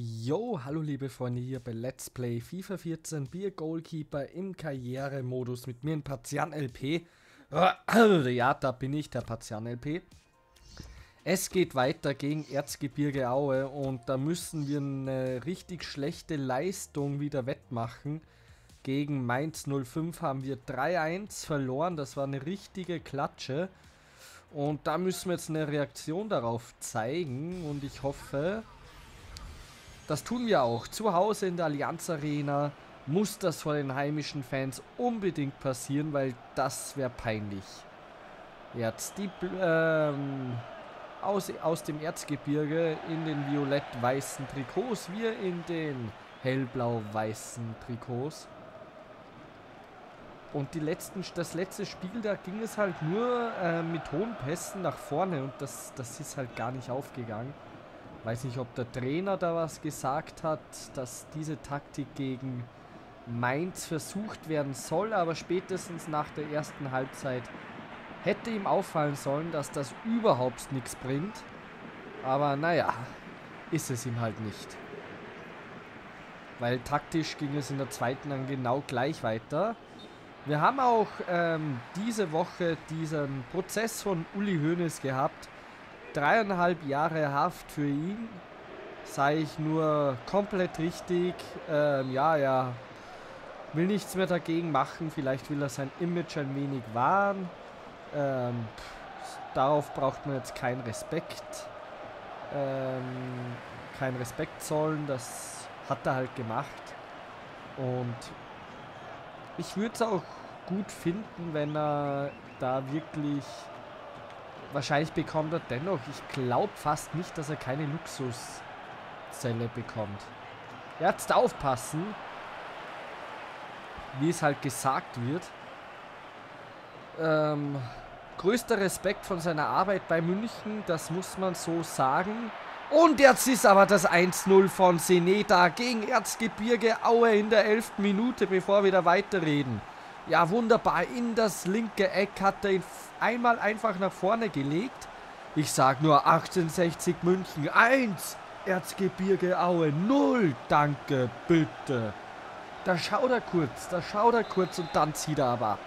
Jo, hallo liebe Freunde hier bei Let's Play FIFA 14, Bier Goalkeeper im Karrieremodus mit mir in Patzian LP. Ja, da bin ich, der Patzian LP. Es geht weiter gegen Erzgebirge Aue und da müssen wir eine richtig schlechte Leistung wieder wettmachen. Gegen Mainz 05 haben wir 3-1 verloren, das war eine richtige Klatsche. Und da müssen wir jetzt eine Reaktion darauf zeigen und ich hoffe... Das tun wir auch. Zu Hause in der Allianz Arena muss das vor den heimischen Fans unbedingt passieren, weil das wäre peinlich. Jetzt die aus dem Erzgebirge in den violett-weißen Trikots, wir in den hellblau-weißen Trikots. Und das letzte Spiel, da ging es halt nur mit hohen Pässen nach vorne und das ist halt gar nicht aufgegangen. Weiß nicht, ob der Trainer da was gesagt hat, dass diese Taktik gegen Mainz versucht werden soll, aber spätestens nach der ersten Halbzeit hätte ihm auffallen sollen, dass das überhaupt nichts bringt. Aber naja, ist es ihm halt nicht. Weil taktisch ging es in der zweiten dann genau gleich weiter. Wir haben auch diese Woche diesen Prozess von Uli Hoeneß gehabt. 3,5 Jahre Haft für ihn, sei ich nur komplett richtig, ja, will nichts mehr dagegen machen, vielleicht will er sein Image ein wenig wahren, darauf braucht man jetzt keinen Respekt, zollen, das hat er halt gemacht und ich würde es auch gut finden, wenn er da wirklich... Wahrscheinlich bekommt er dennoch, ich glaube fast nicht, dass er keine Luxuszelle bekommt. Jetzt aufpassen, wie es halt gesagt wird. Größter Respekt von seiner Arbeit bei München, das muss man so sagen. Und jetzt ist aber das 1-0 von Sene da gegen Erzgebirge Aue in der 11. Minute, bevor wir da weiterreden. Ja, wunderbar. In das linke Eck hat er ihn einmal einfach nach vorne gelegt. Ich sag nur 1860 München 1, Erzgebirge Aue 0. Danke, bitte. Da schaut er kurz und dann zieht er aber ab.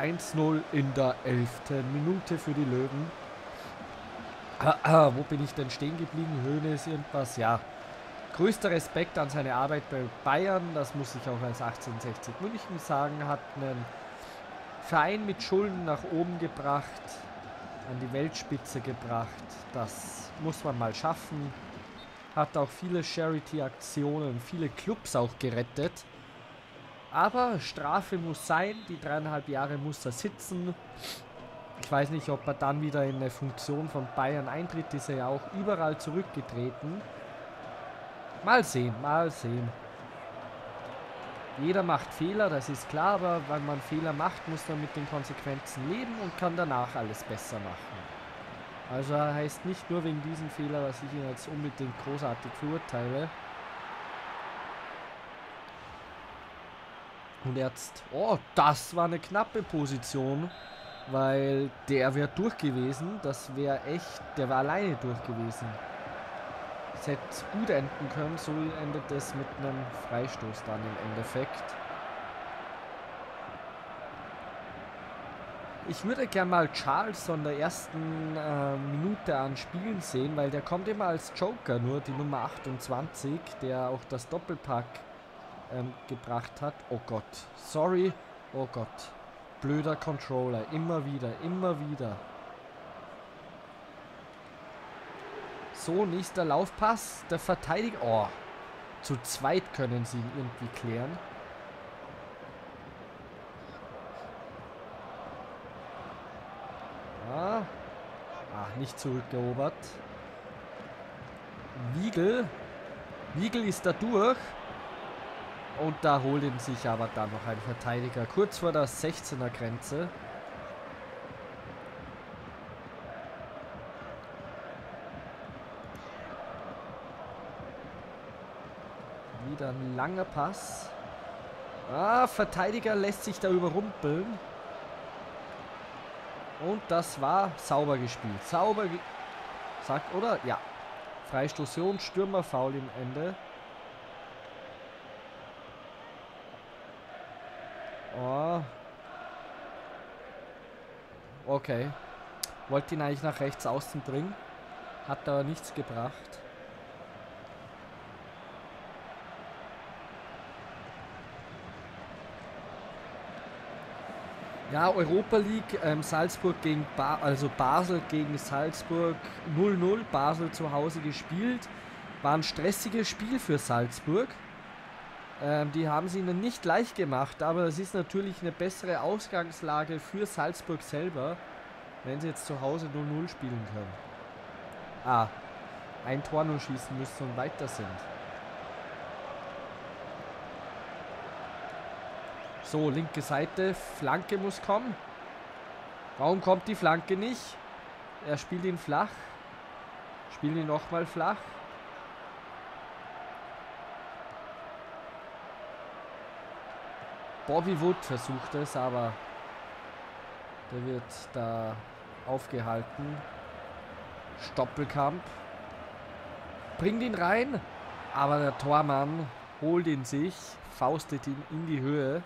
1-0 in der 11. Minute für die Löwen. Wo bin ich denn stehen geblieben? Hoeneß irgendwas, ja. Größter Respekt an seine Arbeit bei Bayern, das muss ich auch als 1860 München sagen, hat einen Verein mit Schulden nach oben gebracht, an die Weltspitze gebracht, das muss man mal schaffen, hat auch viele Charity-Aktionen, viele Clubs auch gerettet, aber Strafe muss sein, die 3,5 Jahre muss er sitzen, ich weiß nicht, ob er dann wieder in eine Funktion von Bayern eintritt, ist er ja auch überall zurückgetreten. Mal sehen, mal sehen. Jeder macht Fehler, das ist klar, aber wenn man Fehler macht, muss man mit den Konsequenzen leben und kann danach alles besser machen. Also heißt nicht nur wegen diesem Fehler, dass ich ihn jetzt unbedingt großartig verurteile. Und jetzt, oh, das war eine knappe Position, weil der wäre durch gewesen, das wäre echt, der war alleine durch gewesen. Es hätte gut enden können, so endet es mit einem Freistoß dann im Endeffekt. Ich würde gerne mal Charles von der ersten Minute an spielen sehen, weil der kommt immer als Joker, nur die Nummer 28, der auch das Doppelpack gebracht hat. Oh Gott, sorry, oh Gott, blöder Controller, immer wieder. So, nächster Laufpass, der Verteidiger, oh, zu zweit können sie ihn irgendwie klären. Ja. Ah, nicht zurückerobert. Wiegel ist da durch und da holt ihn sich aber dann noch ein Verteidiger, kurz vor der 16er Grenze. Ein langer Pass. Ah, Verteidiger lässt sich da überrumpeln. Und das war sauber gespielt. Sagt, oder? Ja. Freistoß hier und Stürmerfoul im Ende. Oh. Okay. Wollte ihn eigentlich nach rechts außen bringen. Hat aber nichts gebracht. Ja, Europa League, Salzburg gegen Basel gegen Salzburg 0-0, Basel zu Hause gespielt. War ein stressiges Spiel für Salzburg. Die haben sie ihnen nicht leicht gemacht, aber es ist natürlich eine bessere Ausgangslage für Salzburg selber, wenn sie jetzt zu Hause 0-0 spielen können. Ah, ein Tor nur schießen müssen und weiter sind. So, linke Seite, Flanke muss kommen. Warum kommt die Flanke nicht? Er spielt ihn flach. Spielt ihn nochmal flach. Bobby Wood versucht es, aber der wird da aufgehalten. Stoppelkamp. Bringt ihn rein, aber der Tormann holt ihn sich, faustet ihn in die Höhe.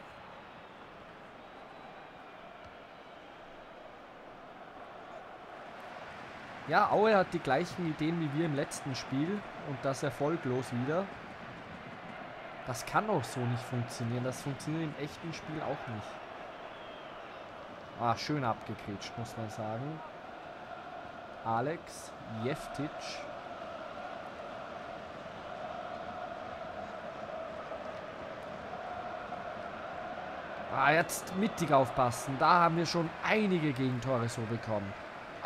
Ja, Aue hat die gleichen Ideen wie wir im letzten Spiel und das erfolglos wieder. Das kann auch so nicht funktionieren. Das funktioniert im echten Spiel auch nicht. Ah, schön abgekretscht, muss man sagen. Alex, Jeftic. Ah, jetzt mittig aufpassen. Da haben wir schon einige Gegentore so bekommen.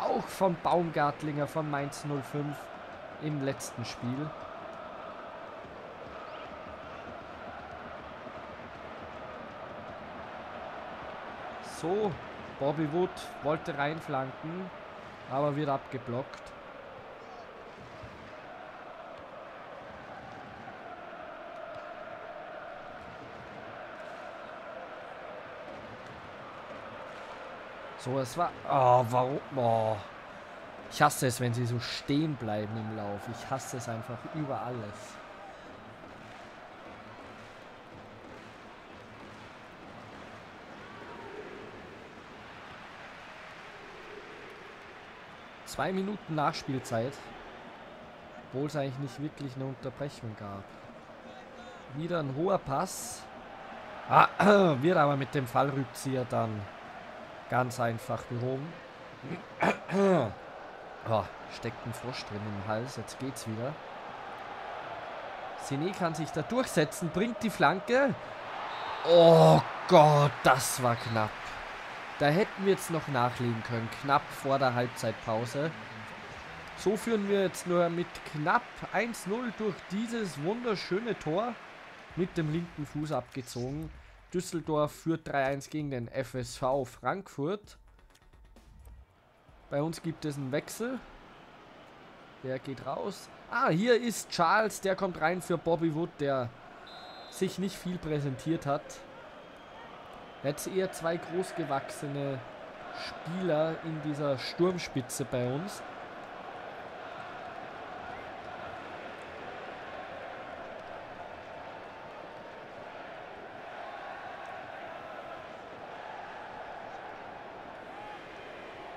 Auch von Baumgartlinger von Mainz 05 im letzten Spiel. So, Bobby Wood wollte reinflanken, aber wird abgeblockt. So, es war... Oh, warum? Oh. Ich hasse es, wenn sie so stehen bleiben im Lauf. Ich hasse es einfach über alles. Zwei Minuten Nachspielzeit, obwohl es eigentlich nicht wirklich eine Unterbrechung gab. Wieder ein hoher Pass. Ah, wird aber mit dem Fallrückzieher dann ganz einfach gehoben. Oh, steckt ein Frosch drin im Hals, jetzt geht's wieder. Sene kann sich da durchsetzen, bringt die Flanke. Oh Gott, das war knapp. Da hätten wir jetzt noch nachlegen können, knapp vor der Halbzeitpause. So führen wir jetzt nur mit knapp 1-0 durch dieses wunderschöne Tor. Mit dem linken Fuß abgezogen. Düsseldorf führt 3-1 gegen den FSV Frankfurt. Bei uns gibt es einen Wechsel. Der geht raus. Ah, hier ist Charles, der kommt rein für Bobby Wood, der sich nicht viel präsentiert hat. Jetzt eher zwei großgewachsene Spieler in dieser Sturmspitze bei uns.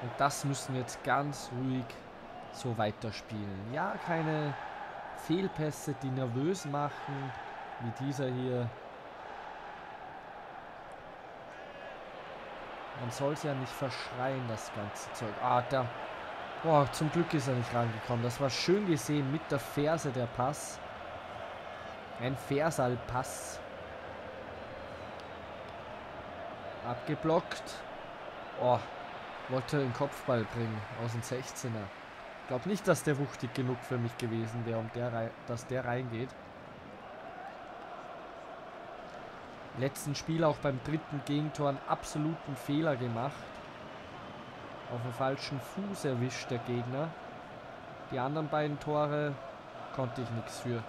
Und das müssen wir jetzt ganz ruhig so weiterspielen. Ja, keine Fehlpässe, die nervös machen, wie dieser hier. Man soll es ja nicht verschreien, das ganze Zeug. Ah, da. Boah, zum Glück ist er nicht rangekommen. Das war schön gesehen mit der Ferse, der Pass. Ein Fersalpass. Abgeblockt. Oh, wollte den Kopfball bringen aus dem 16er. Ich glaube nicht, dass der wuchtig genug für mich gewesen wäre, um dass der reingeht. Letzten Spiel auch beim dritten Gegentor einen absoluten Fehler gemacht. Auf dem falschen Fuß erwischt der Gegner. Die anderen beiden Tore konnte ich nichts für.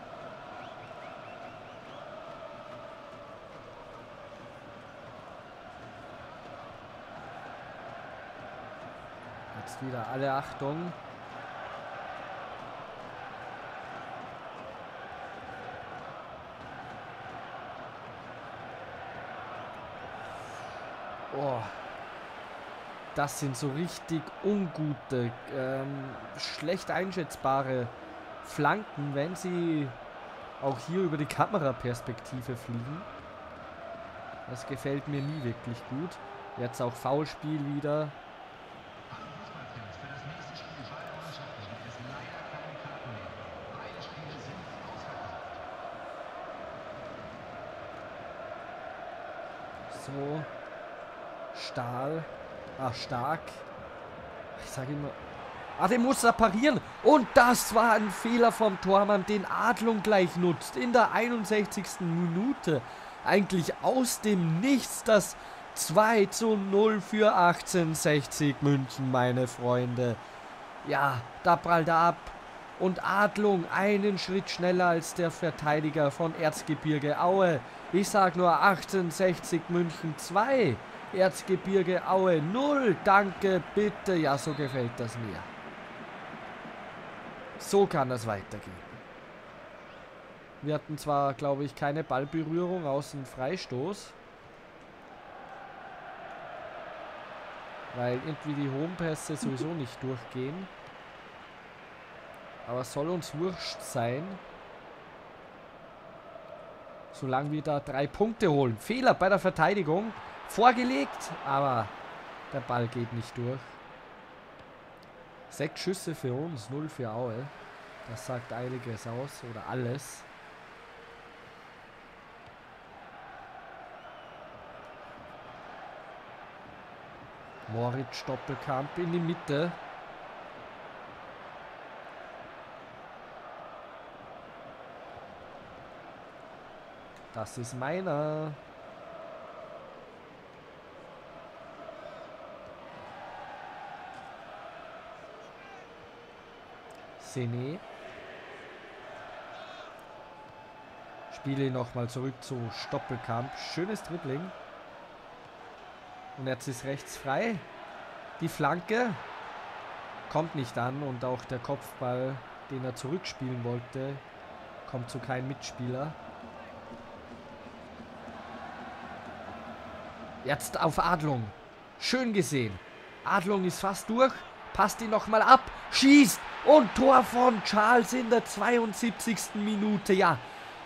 Jetzt wieder alle Achtung. Oh, das sind so richtig ungute, schlecht einschätzbare Flanken, wenn sie auch hier über die Kameraperspektive fliegen. Das gefällt mir nie wirklich gut. Jetzt auch Foulspiel wieder. So. Stahl. Ach, Stark. Ich sage immer... Ah, den muss er parieren. Und das war ein Fehler vom Tormann, den Adlung gleich nutzt. In der 61. Minute. Eigentlich aus dem Nichts das 2:0 für 1860 München, meine Freunde. Ja, da prallt er ab. Und Adlung einen Schritt schneller als der Verteidiger von Erzgebirge Aue. Ich sag nur 1860 München 2, Erzgebirge Aue 0. Danke, bitte. Ja, so gefällt das mir. So kann das weitergehen. Wir hatten zwar, glaube ich, keine Ballberührung, außen Freistoß. Weil irgendwie die hohen Pässe sowieso nicht durchgehen. Aber soll uns wurscht sein. Solange wir da 3 Punkte holen. Fehler bei der Verteidigung. Vorgelegt, aber der Ball geht nicht durch. 6 Schüsse für uns, 0 für Aue. Das sagt einiges aus, oder alles. Moritz Stoppelkamp in die Mitte. Das ist meiner. Sene. Spiele nochmal zurück zu Stoppelkamp. Schönes Dribbling. Und jetzt ist rechts frei. Die Flanke kommt nicht an und auch der Kopfball, den er zurückspielen wollte, kommt zu keinem Mitspieler. Jetzt auf Adlung. Schön gesehen. Adlung ist fast durch. Passt ihn nochmal ab. Schießt. Und Tor von Charles in der 72. Minute. Ja,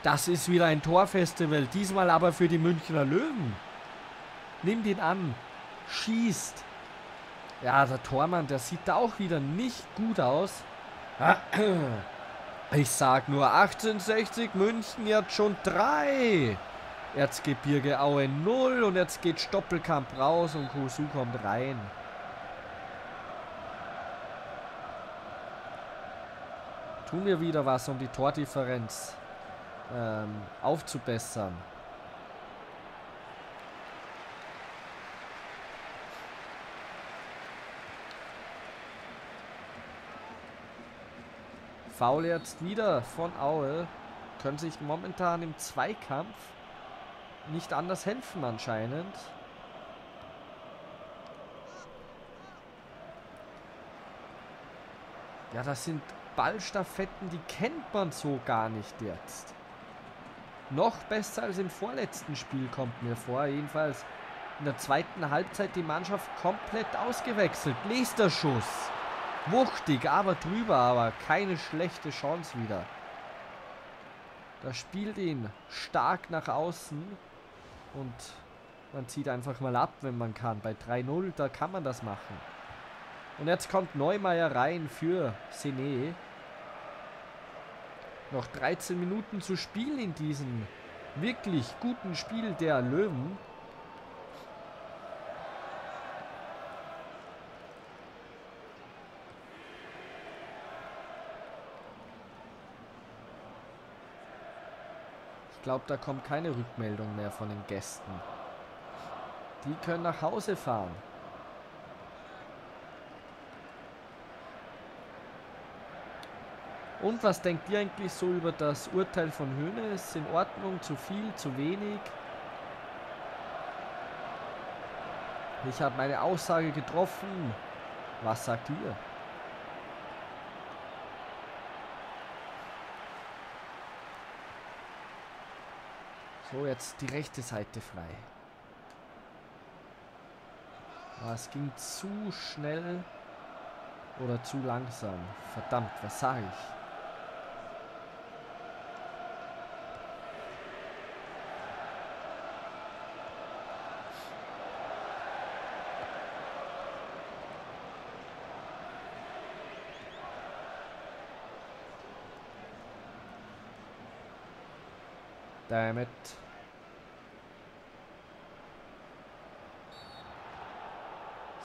das ist wieder ein Torfestival. Diesmal aber für die Münchner Löwen. Nimmt ihn an, schießt. Ja, der Tormann, der sieht da auch wieder nicht gut aus. Ich sag nur 1860 München jetzt schon 3. Erzgebirge Aue 0 und jetzt geht Stoppelkamp raus und Kusu kommt rein. Tun wir wieder was, um die Tordifferenz aufzubessern. Foul jetzt wieder von Aue. Können sich momentan im Zweikampf nicht anders helfen anscheinend. Ja, das sind Ballstaffetten, die kennt man so gar nicht jetzt. Noch besser als im vorletzten Spiel, kommt mir vor. Jedenfalls in der zweiten Halbzeit die Mannschaft komplett ausgewechselt. Nächster Schuss. Wuchtig, aber drüber, aber keine schlechte Chance wieder. Da spielt ihn Stark nach außen und man zieht einfach mal ab, wenn man kann. Bei 3:0, da kann man das machen. Und jetzt kommt Neumeier rein für Sene. Noch 13 Minuten zu spielen in diesem wirklich guten Spiel der Löwen. Ich glaube, da kommt keine Rückmeldung mehr von den Gästen. Die können nach Hause fahren. Und was denkt ihr eigentlich so über das Urteil von Hoeneß? In Ordnung, zu viel, zu wenig? Ich habe meine Aussage getroffen. Was sagt ihr? So, jetzt die rechte Seite frei. Ah, es ging zu schnell oder zu langsam. Verdammt, was sage ich? Damn it.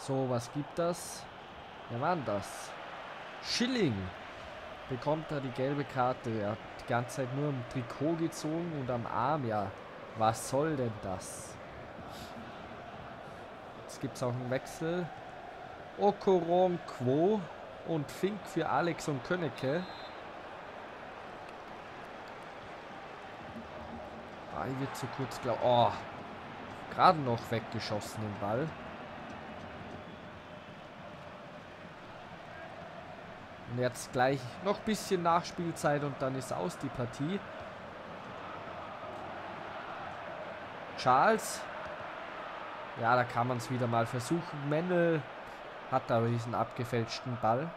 So, was gibt das? Wer war denn das? Schilling! Bekommt er die gelbe Karte. Er hat die ganze Zeit nur im Trikot gezogen und am Arm, ja. Was soll denn das? Jetzt gibt es auch einen Wechsel. Okoronkwo und Fink für Alex und Könnecke. Wird zu kurz, glaube ich. Oh, gerade noch weggeschossen den Ball. Und jetzt gleich noch ein bisschen Nachspielzeit und dann ist aus die Partie. Charles. Ja, da kann man es wieder mal versuchen. Mendel hat da diesen abgefälschten Ball.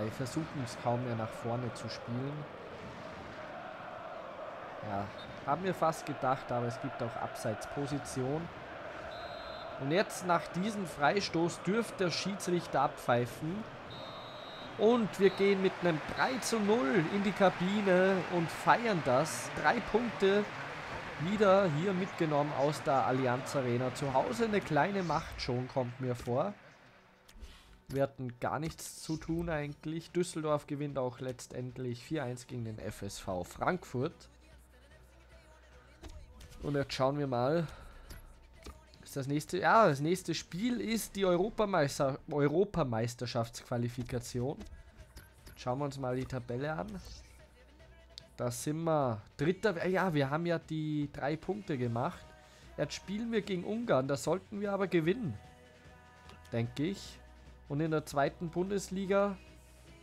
Wir versuchen es kaum mehr nach vorne zu spielen. Ja, haben wir fast gedacht, aber es gibt auch Abseitsposition. Und jetzt nach diesem Freistoß dürfte der Schiedsrichter abpfeifen. Und wir gehen mit einem 3:0 in die Kabine und feiern das. 3 Punkte wieder hier mitgenommen aus der Allianz Arena. Zu Hause eine kleine Macht schon, kommt mir vor. Wir hatten gar nichts zu tun eigentlich. Düsseldorf gewinnt auch letztendlich 4:1 gegen den FSV Frankfurt. Und jetzt schauen wir mal. Ist das nächste? Ja, das nächste Spiel ist die Europameisterschaftsqualifikation. Schauen wir uns mal die Tabelle an. Da sind wir. Dritter. Ja, wir haben ja die 3 Punkte gemacht. Jetzt spielen wir gegen Ungarn. Das sollten wir aber gewinnen. Denke ich. Und in der zweiten Bundesliga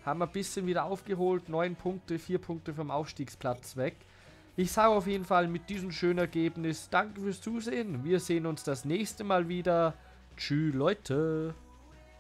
haben wir ein bisschen wieder aufgeholt. 9 Punkte, 4 Punkte vom Aufstiegsplatz weg. Ich sage auf jeden Fall mit diesem schönen Ergebnis, danke fürs Zusehen. Wir sehen uns das nächste Mal wieder. Tschüss, Leute.